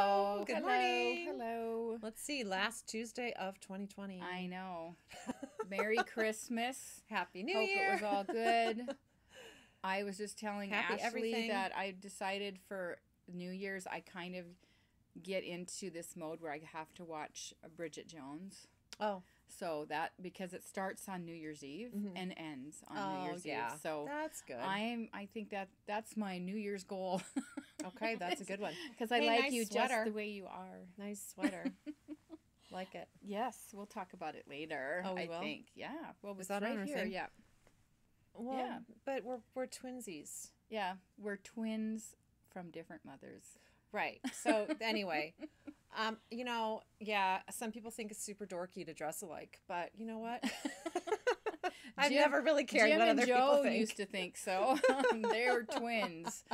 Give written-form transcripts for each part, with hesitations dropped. Hello. Good morning. Hello. Let's see. Last Tuesday of 2020. I know. Merry Christmas. Happy New Year. Hope it was all good. I was just telling Ashley that I decided for New Year's I kind of get into this mode where I have to watch Bridget Jones. Oh. So that, because it starts on New Year's Eve and ends on New Year's Eve. So that's good. I think that's my New Year's goal. Okay, that's a good one. Because I like nice you sweater. Just the way you are. Nice sweater. Like it. Yes, we'll talk about it later. Oh, we will? I think. Yeah. Well, was that right on here? Thing? Yeah. Well, yeah. But we're twinsies. Yeah, we're twins from different mothers. Right. So anyway, you know, yeah, some people think it's super dorky to dress alike, but you know what? I've never really cared what other people think. Jim and Joe used to think so. They were twins.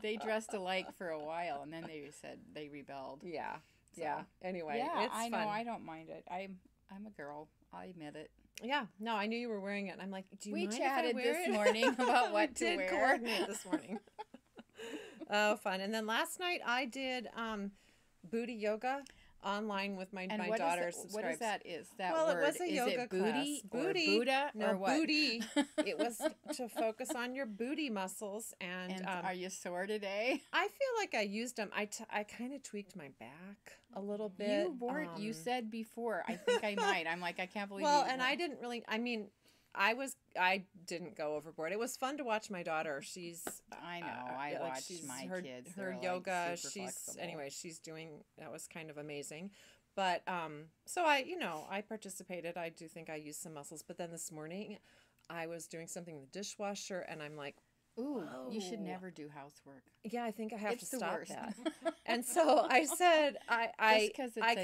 They dressed alike for a while, and then they said they rebelled. Yeah. So, yeah. Anyway, yeah, it's fun. I know. I don't mind it. I'm a girl. I admit it. Yeah. No, I knew you were wearing it, and I'm like, do you mind if I wear it? We chatted this morning about what to wear. Coordinate this morning. Oh, fun. And then last night I did booty yoga online with my daughter. What is that? Is that well, word? It was a yoga class. Booty, Buddha, no, or what? Booty. It was to focus on your booty muscles. And are you sore today? I feel like I used them. I kind of tweaked my back a little bit. You weren't. You said before. I think I might. I'm like, I can't believe. Well, and I didn't really. I mean. I didn't go overboard. It was fun to watch my daughter. I know. I like watched her kids. Her yoga. Like anyway, she's doing, that was kind of amazing. But, so I participated. I do think I used some muscles, but then this morning I was doing something in the dishwasher and I'm like, ooh, whoa. You should never do housework. Yeah, I think I have to stop that. And so I said, I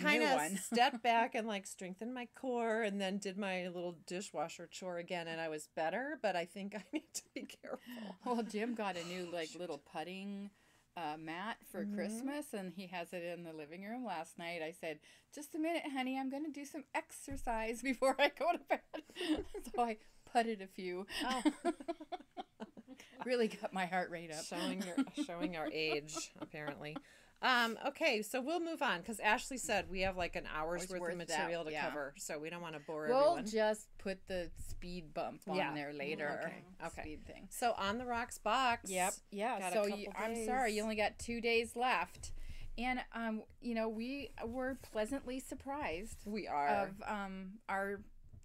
kind of stepped back and like strengthened my core and then did my little dishwasher chore again. And I was better, but I think I need to be careful. Well, Jim got a new like little putting mat for Christmas, and he has it in the living room. Last night I said, just a minute, honey, I'm going to do some exercise before I go to bed. So I putted a few. Oh. Really got my heart rate up. Showing our age, apparently. Okay, so we'll move on because Ashley said we have like an hour's worth of material to cover, so we don't want to bore everyone. We'll just put the speed bump on there later. Okay. Speed thing. So on the rocks box. Yep. Yeah. So I'm sorry, you only got 2 days left, and you know, we were pleasantly surprised. We are of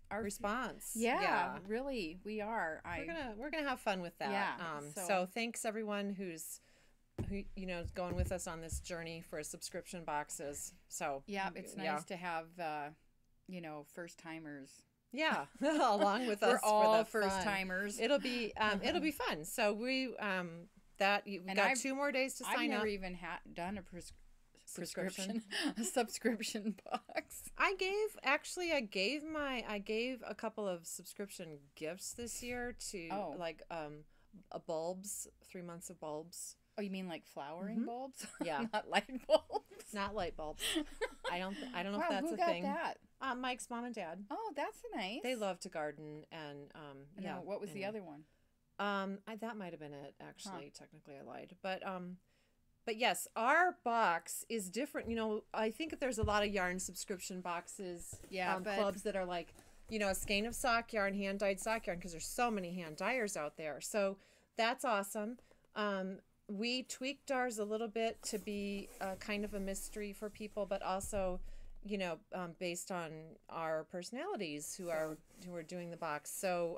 our response. Yeah, really, we are. We're gonna have fun with that. Yeah, so thanks everyone who you know is going with us on this journey for subscription boxes. So yeah, it's nice to have you know, first timers. Yeah, along with us all for the first timers. It'll be fun. So we got 2 more days to sign up. I've never even done a subscription box. I gave a couple of subscription gifts this year to like bulbs, 3 months of bulbs. Oh, you mean like flowering bulbs? Yeah. Not light bulbs. Not light bulbs. I don't know if that's a thing. Who got that? Mike's mom and dad. Oh, that's nice. They love to garden and yeah. What was the other one? That might have been it actually. Huh. Technically I lied. But yes, our box is different. You know, I think there's a lot of yarn subscription boxes, clubs that are like, you know, a skein of sock yarn, hand-dyed sock yarn, because there's so many hand dyers out there. So that's awesome. We tweaked ours a little bit to be kind of a mystery for people, but also, you know, based on our personalities who are doing the box. So,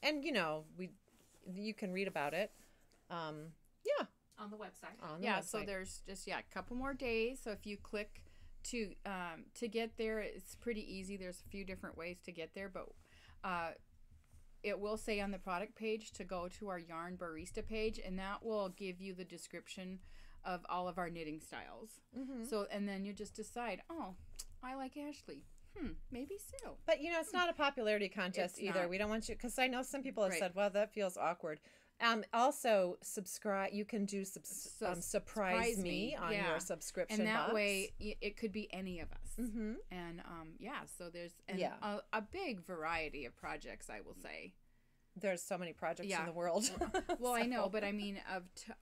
and you know, you can read about it. Yeah. On the website. On the website. So there's just, a couple more days. So if you click to get there, it's pretty easy. There's a few different ways to get there, but it will say on the product page to go to our Yarn Barista page, and that will give you the description of all of our knitting styles. So, and then you just decide, oh, I like Ashley. Maybe so. But, you know, it's not a popularity contest either. We don't want you, because I know some people have said, well, that feels awkward. Also, subscribe. You can do surprise me on your subscription box. And that way, it could be any of us. And, so there's a big variety of projects, I will say. There's so many projects in the world. Well, I know, but I mean,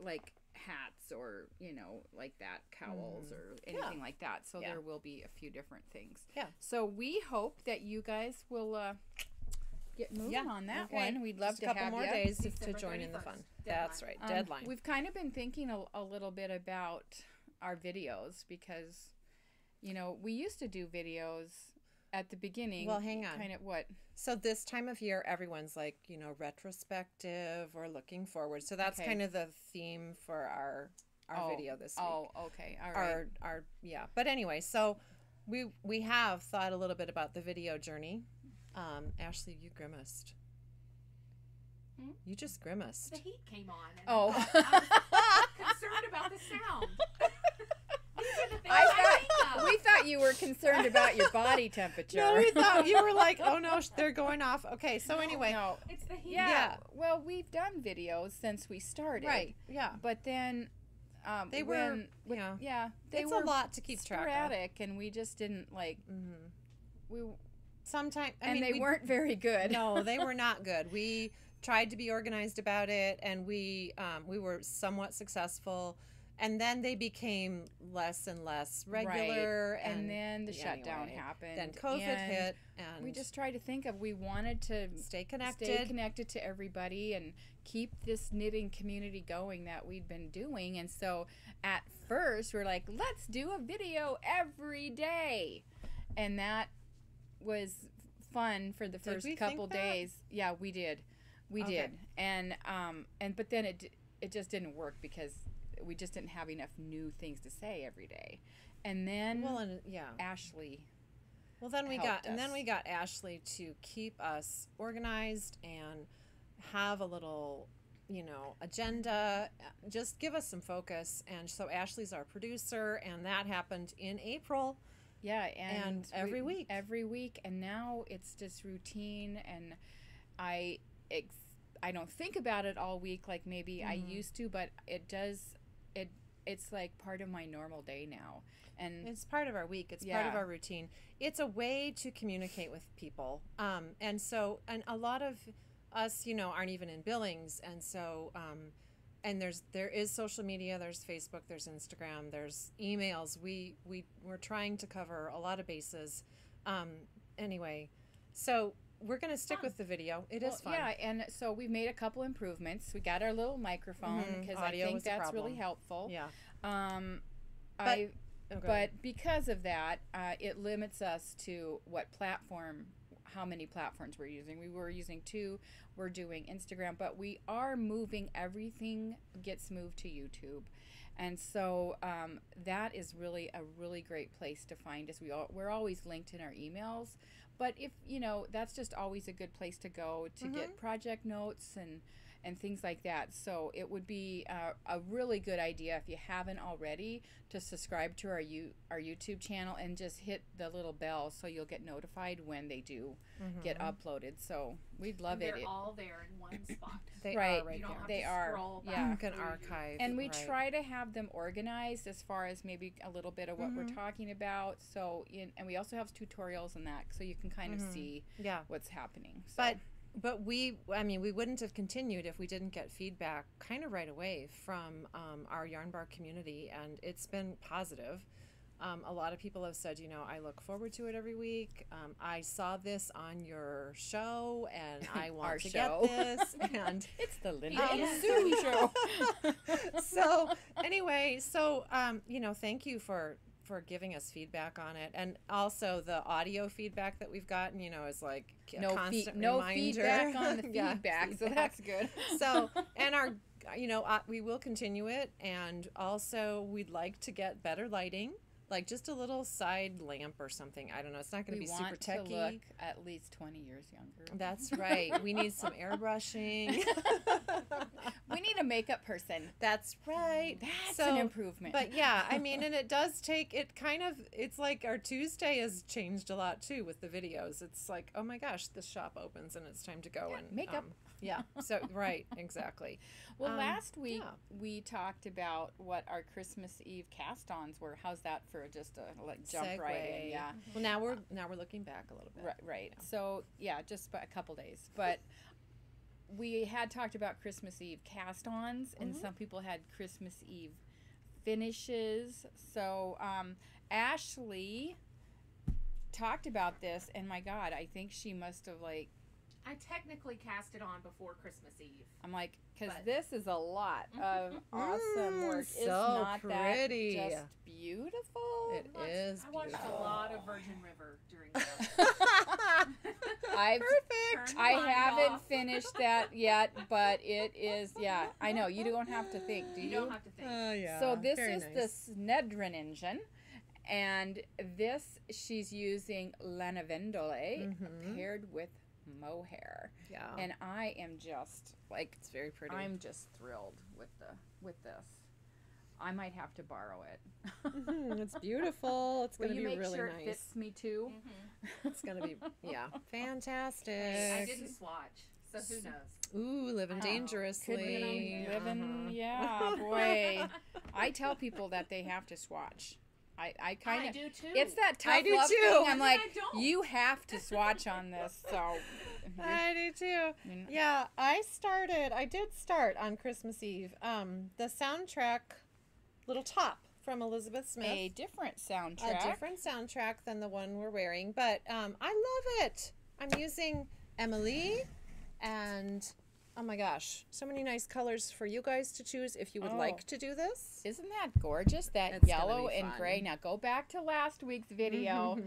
like hats or, you know, like that, cowls or anything like that. So there will be a few different things. Yeah. So we hope that you guys will get moving on that one. We'd love to have you. A couple more days to join in the fun. Deadline. That's right. Deadline. We've kind of been thinking a little bit about our videos because, you know, we used to do videos at the beginning. Well, hang on. Kind of what? So this time of year, everyone's like, you know, retrospective or looking forward. So that's kind of the theme for our video this week. Oh, okay. All right. Our yeah. But anyway, so we have thought a little bit about the video journey. Ashley, you grimaced. Hmm? You just grimaced. The heat came on. And I was concerned about the sound. We thought you were concerned about your body temperature. No, we thought you were like, oh no, they're going off. Okay, so anyway. No, it's the heat. Yeah. Well, we've done videos since we started. Right, yeah. But then they were, yeah. Yeah. It's a lot to keep track of. Sporadic, and we just didn't like, we... Sometimes, I mean, they weren't very good. No, they were not good. We tried to be organized about it, and we were somewhat successful. And then they became less and less regular. Right. And then the shutdown happened. Then COVID hit. And we just tried to think of, we wanted to stay connected to everybody and keep this knitting community going that we'd been doing. And so at first we're like, let's do a video every day. And that was fun for the first couple days. Yeah, we did. We did. And but then it just didn't work because we just didn't have enough new things to say every day. And then Ashley. Well, then we got and then we got Ashley to keep us organized and have a little, you know, agenda, just give us some focus. And so Ashley's our producer, and that happened in April. Yeah, and every week. Every week, and now it's just routine, and I don't think about it all week like maybe I used to, but it does, it's like part of my normal day now. And it's part of our week. It's part of our routine. It's a way to communicate with people. And so, and a lot of us, you know, aren't even in Billings, and so and there is social media, there's Facebook, there's Instagram, there's emails. We're trying to cover a lot of bases. Anyway, so we're going to stick with the video. It is fun. Yeah, and so we've made a couple improvements. We got our little microphone because I think that's really helpful. Yeah. But because of that, it limits us to what platform, how many platforms we're using. We were using 2, we're doing Instagram, but we are moving, everything gets moved to YouTube. And so that is really a really great place to find us. We're always linked in our emails, but if, you know, that's just always a good place to go to get project notes and things like that. So it would be a really good idea, if you haven't already, to subscribe to our YouTube channel and just hit the little bell so you'll get notified when they do get uploaded. So we'd love it. They're all there in one spot. They are right there. They are. Yeah, you can archive. And we try to have them organized as far as maybe a little bit of what we're talking about. So and we also have tutorials on that, so you can kind of see what's happening. So. But we wouldn't have continued if we didn't get feedback kind of right away from our Yarn Bar community, and it's been positive. A lot of people have said, you know, I look forward to it every week. I saw this on your show, and I want to get this. And it's the Linda Sue show. So anyway, so you know, thank you for giving us feedback on it, and also the audio feedback that we've gotten, you know, is like no constant reminder. Feedback on the feedback, so that's good. So, and our, you know, we will continue it, and also we'd like to get better lighting, like just a little side lamp or something. I don't know. It's not going to be super techy. We want to look at least 20 years younger. That's right. We need some airbrushing. We need a makeup person. That's right. That's an improvement. But yeah, I mean, and it does take, it kind of, it's like our Tuesday has changed a lot too with the videos. It's like, oh my gosh, the shop opens and it's time to go and makeup. Yeah. So, right. Exactly. Well, last week we talked about what our Christmas Eve cast-ons were. How's that for just a jump right in? Yeah. Well, now we're looking back a little bit. Right. So yeah, just a couple days, but we had talked about Christmas Eve cast-ons, and some people had Christmas Eve finishes. So Ashley talked about this, and my God, I think she must have, like... I technically cast it on before Christmas Eve. I'm like, because this is a lot of awesome work. It's so not pretty. That just beautiful. I watched a lot of Virgin River during that. Perfect. I haven't finished that yet, but it is, yeah. I know. You don't have to think, do you? You don't have to think. Yeah. So this is the Snedronningen. And this, she's using Lenavendole paired with mohair. Yeah. And I am just like, it's very pretty. I'm just thrilled with this. I might have to borrow it. It's beautiful. It's going to be really nice. It fits me too. It's going to be fantastic. I didn't swatch. So who knows? Ooh, living dangerously. Living, yeah, boy. I tell people that they have to swatch. I kind of do too. It's that tough love thing. I'm like, you have to swatch on this. So I do too. Yeah, I did start on Christmas Eve. The Soundtrack little top from Elizabeth Smith. A different soundtrack than the one we're wearing, but I love it. I'm using Emily, and oh my gosh, so many nice colors for you guys to choose if you would like to do this. Isn't that gorgeous? That's yellow and gray. Now go back to last week's video.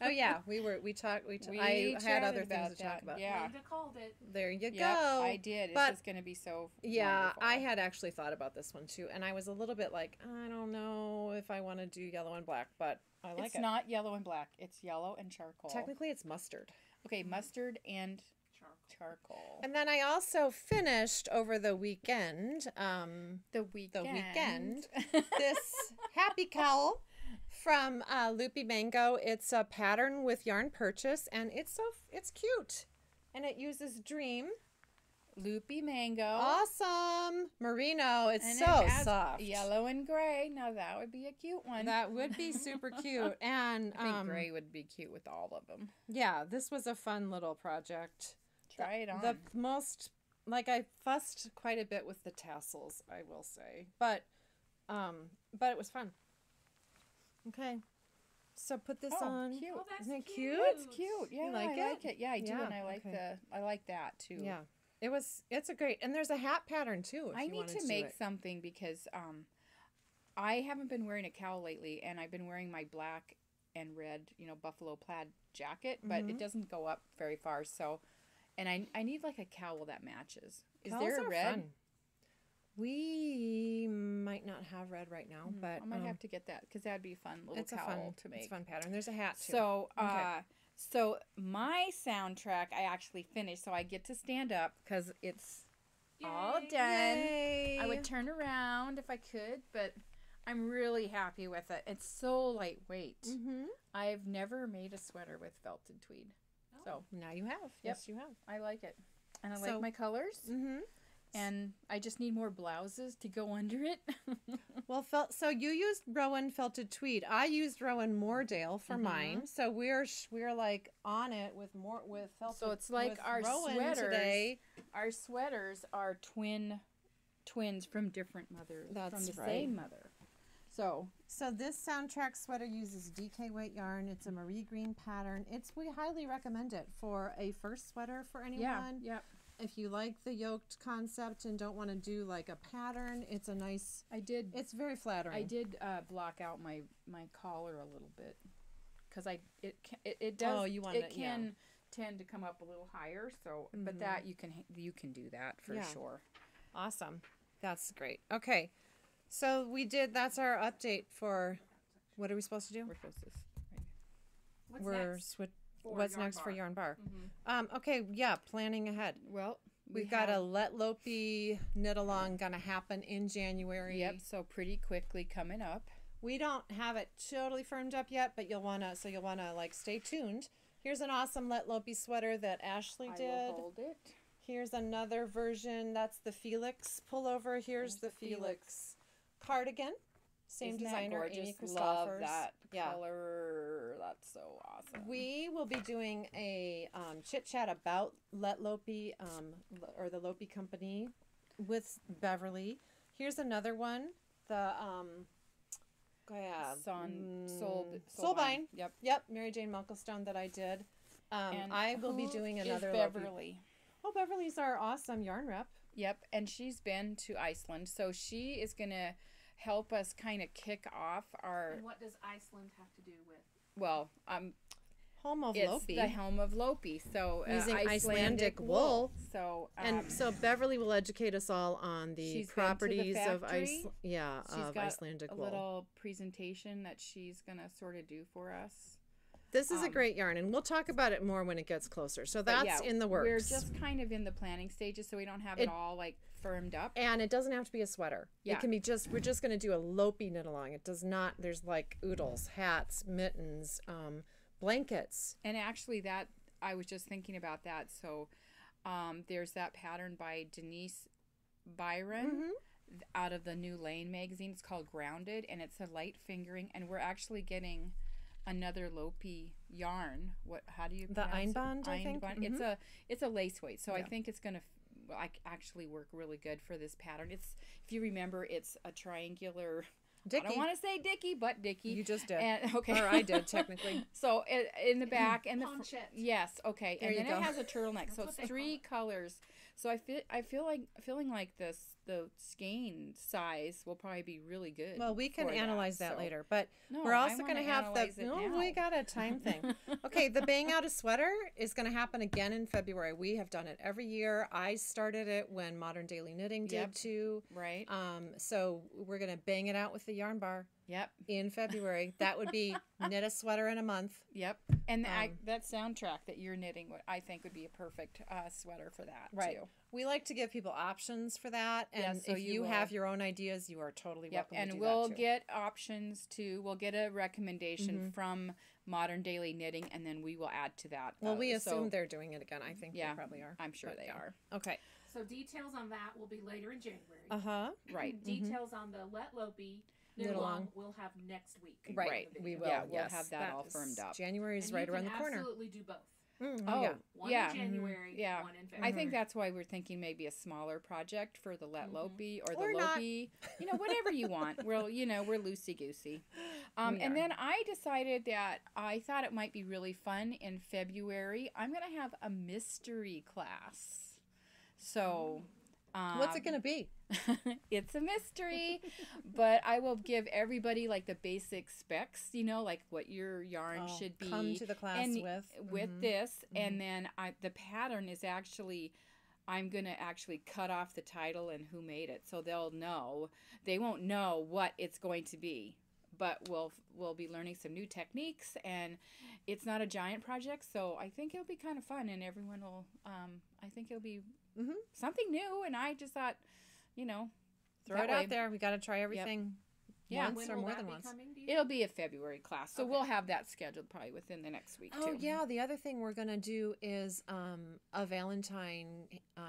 Oh yeah, we had other things to talk about. Yeah, Linda called it. There you go. I did. It's just going to be so wonderful. I had actually thought about this one too, and I was a little bit like, I don't know if I want to do yellow and black, but I like it. It's not yellow and black. It's yellow and charcoal. Technically, it's mustard. Okay, mustard and charcoal. And then I also finished over the weekend this happy cowl from Loopy Mango. It's a pattern with yarn purchase, and it's cute, and it uses Dream Loopy Mango, awesome merino. It's and so it soft, yellow and gray. Now that would be a cute one. That would be super cute. And I think gray would be cute with all of them. Yeah, this was a fun little project. Try it on. The most, like, I fussed quite a bit with the tassels, I will say, but it was fun. Okay, so put this on. Cute. Oh, that's Isn't it cute? It's cute. Yeah, I like it. Yeah, I do, and I like I like that too. Yeah, it's a great, and there's a hat pattern too. If I you need to make something, because I haven't been wearing a cowl lately, and I've been wearing my black and red, buffalo plaid jacket, but it doesn't go up very far, so. And I need like a cowl that matches. Is Cowls there a red? Fun. We might not have red right now, but I might have to get that, because that'd be a fun little cowl to make. It's a fun pattern. There's a hat too. So, so my Soundtrack I actually finished, so I get to stand up because it's all done. Yay. I would turn around if I could, but I'm really happy with it. It's so lightweight. I've never made a sweater with felted tweed. So now you have. Yep. Yes, you have. I like it. And I like my colors. And I just need more blouses to go under it. So you used Rowan felted tweed. I used Rowan Moordale for mine. So we're like on it with felted. So it's like our Rowan sweaters today. Our sweaters are twins from different mothers. That's from the same mother. So this Soundtrack sweater uses DK weight yarn. It's a Marie Green pattern. We highly recommend it for a first sweater for anyone. Yeah. If you like the yoked concept and don't want to do like a pattern, it's a nice. It's very flattering. I did block out my collar a little bit, because it does. Oh, you want it can tend to come up a little higher. So, but that you can do that for sure. Awesome, that's great. Okay. So that's our update for, what are we supposed to do? We're supposed to, what's next for Yarn Bar? Okay, yeah, planning ahead. Well, we've got a Léttlopi knit along gonna happen in January. Yep, so pretty quickly coming up. We don't have it totally firmed up yet, but you'll wanna like stay tuned. Here's an awesome Léttlopi sweater that Ashley did. I will hold it. Here's another version. That's the Felix pullover. Here's the Felix cardigan, same designer, Amy Christoffers. Love that color her. That's so awesome. We will be doing a chit-chat about Léttlopi, or the Lopi Company with Beverly. Here's another one. The, Solbein. Yep. Yep. Mary Jane Mucklestone that I did. And I will be doing another Beverly. Oh, Beverly's our awesome yarn rep. Yep. And she's been to Iceland. So she is going to help us kind of kick off our... And what does Iceland have to do with? Well, Home of Lopi. It's the home of Lopi. So using Icelandic wool. So and so Beverly will educate us all on the properties of Iceland. Yeah, of Icelandic wool. She's got a little presentation that she's gonna sort of do for us. This is a great yarn, and we'll talk about it more when it gets closer. So that's in the works. We're just kind of in the planning stages, so we don't have it all like firmed up. And it doesn't have to be a sweater. Yeah. It can be just. We're just gonna do a Lopi knit along. It does not. There's like oodles, hats, mittens. Blankets. And actually that, I was just thinking about that. So there's that pattern by Denise Byron out of the New Lane magazine. It's called Grounded, and it's a light fingering. And we're actually getting another Lopi yarn. How do you pronounce it? The Einband, I think. It's a lace weight. So I think it's going to actually work really good for this pattern. It's, if you remember, it's a triangular... Dickie. I don't want to say Dickie, but Dickie. You just did. And, okay. Or I did, technically. So in the back and the front. Yes. Okay. There and then go. It has a turtleneck. That's so it's three colors. So I feel like this the skein size will probably be really good. Well, we can analyze that later, but no, we're also going to have the we got a time thing. Okay, the bang out a sweater is going to happen again in February. We have done it every year. I started it when Modern Daily Knitting did too. Right. So we're going to bang it out with the Yarn Bar. Yep. In February. That would be knit a sweater in a month. Yep. And that soundtrack that you're knitting, I think would be a perfect sweater for that. Right. Too. We like to give people options for that. And so if you have your own ideas, you are totally welcome to do that too. And we'll get options too. We'll get a recommendation from Modern Daily Knitting, and then we will add to that. Well, we assume they're doing it again. I think they probably are. I'm sure they are. Okay. So details on that will be later in January. Right. Details on the Léttlopi knit-along we'll have next week. Right. We will. Yeah, we'll have that all firmed up. January is right around the corner. Absolutely do both. One in January, one in February. I think that's why we're thinking maybe a smaller project for the Léttlopi or the Lopi. You know, whatever you want. We're loosey-goosey. And then I decided that I thought it might be really fun in February. I'm going to have a mystery class. So... what's it going to be? It's a mystery, but I will give everybody like the basic specs, like what your yarn should be. Come to the class with this. And then the pattern is actually, I'm going to actually cut off the title and who made it. So they'll know. They won't know what it's going to be. But we'll be learning some new techniques, and it's not a giant project, so I think it'll be kind of fun, and everyone will. I think it'll be something new, and I just thought, throw it out there. We got to try everything. Yeah, once or more than once. It'll be a February class, so we'll have that scheduled probably within the next week too. Oh yeah, the other thing we're gonna do is a Valentine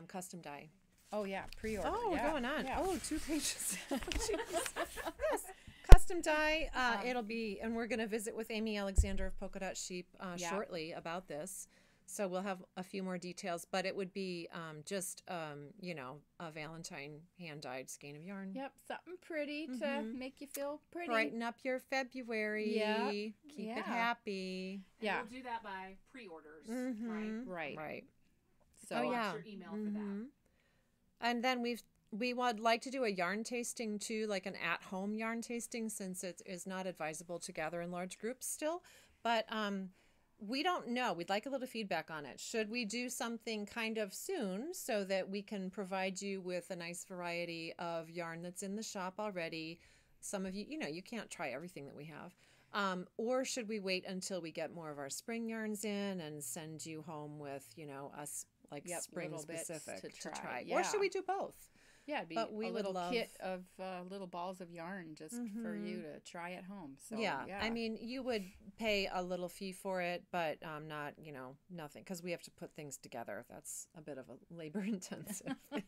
custom dye. Oh yeah, pre-order. Oh, we're going on. Yeah. Oh, 2 pages. Yes. Custom dye, it'll be, and we're going to visit with Amy Alexander of Polka Dot Sheep shortly about this. So we'll have a few more details, but it would be a Valentine hand-dyed skein of yarn. Yep, something pretty to make you feel pretty. Brighten up your February. Yeah. Keep it happy. And we'll do that by pre-orders, right? Right. So watch your email for that. And then we would like to do a yarn tasting too, like an at-home yarn tasting, since it is not advisable to gather in large groups still. But we don't know. We'd like a little feedback on it. Should we do something kind of soon so that we can provide you with a nice variety of yarn that's in the shop already? Some of you, you can't try everything that we have. Or should we wait until we get more of our spring yarns in and send you home with, us like spring specific to try? Yeah. Or should we do both? Yeah, it'd be a little kit of little balls of yarn just for you to try at home. So yeah, I mean, you would pay a little fee for it, but not, nothing, because we have to put things together. That's a bit of a labor-intensive thing.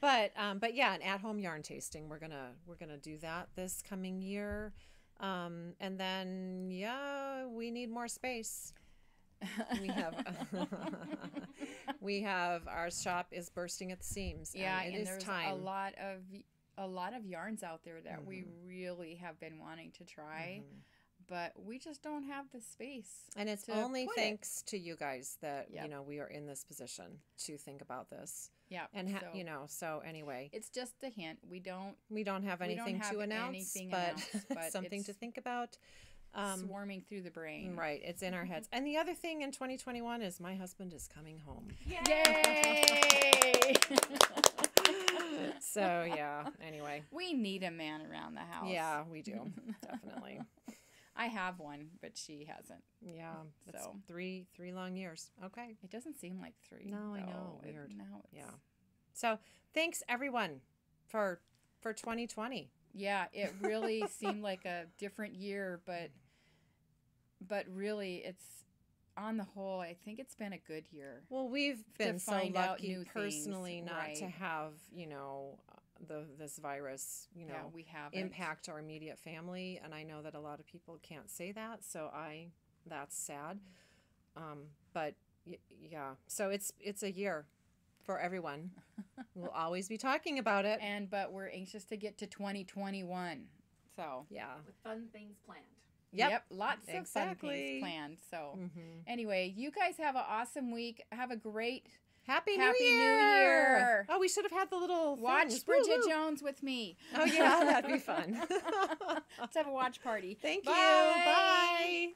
But an at-home yarn tasting. We're gonna do that this coming year. And then, yeah, we need more space. We have our shop is bursting at the seams. Yeah, and there's a lot of yarns out there that we really have been wanting to try, but we just don't have the space. And it's only thanks to you guys that you know, we are in this position to think about this. Yeah, and you know, so anyway, it's just a hint. We don't have anything to announce, but something to think about. Swarming through the brain. Right. It's in our heads. And the other thing in 2021 is my husband is coming home. Yay! Yay! So, yeah. Anyway. We need a man around the house. Yeah, we do. Definitely. I have one, but she hasn't. Yeah. That's so three long years. Okay. It doesn't seem like three. No, though. I know. Weird. Yeah. So, thanks everyone for 2020. Yeah, it really seemed like a different year, but really, it's on the whole, I think it's been a good year. Well, we've been so lucky personally not to have, you know, this virus, you know, impact our immediate family. And I know that a lot of people can't say that, so that's sad. But yeah, so it's a year for everyone. We'll always be talking about it. But we're anxious to get to 2021. So, yeah. With fun things planned. Yep. Lots of fun things planned. So, anyway, you guys have an awesome week. Have a great Happy New Year. Oh, we should have had the little watch Bridget Jones with me. Oh, yeah, that'd be fun. Let's have a watch party. Thank you. Bye.